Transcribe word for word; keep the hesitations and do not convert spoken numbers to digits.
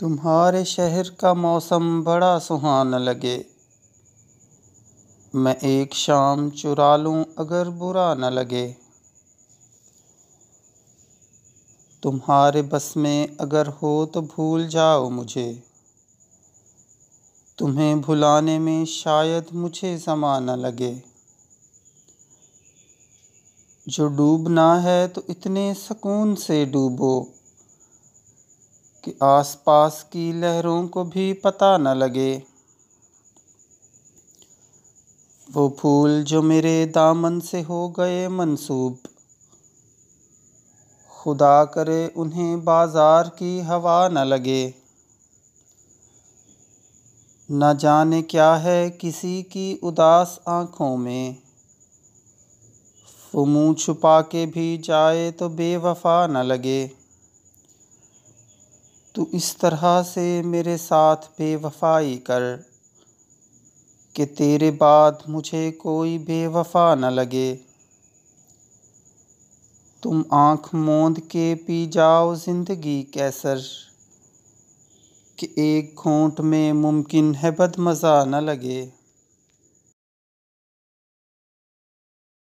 तुम्हारे शहर का मौसम बड़ा सुहाना लगे। मैं एक शाम चुरा लूँ अगर बुरा न लगे। तुम्हारे बस में अगर हो तो भूल जाओ मुझे। तुम्हें भुलाने में शायद मुझे समा न लगे। जो डूबना है तो इतने सुकून से डूबो कि आसपास की लहरों को भी पता न लगे। वो फूल जो मेरे दामन से हो गए मंसूब, खुदा करे उन्हें बाजार की हवा न लगे। न जाने क्या है किसी की उदास आँखों में, वो मुँह छुपा के भी जाए तो बेवफा न लगे। तू इस तरह से मेरे साथ बेवफाई कर कि तेरे बाद मुझे कोई बेवफा न लगे। तुम आँख मूंद के पी जाओ ज़िंदगी कैसर कि एक घूंट में मुमकिन है बदमज़ा न लगे।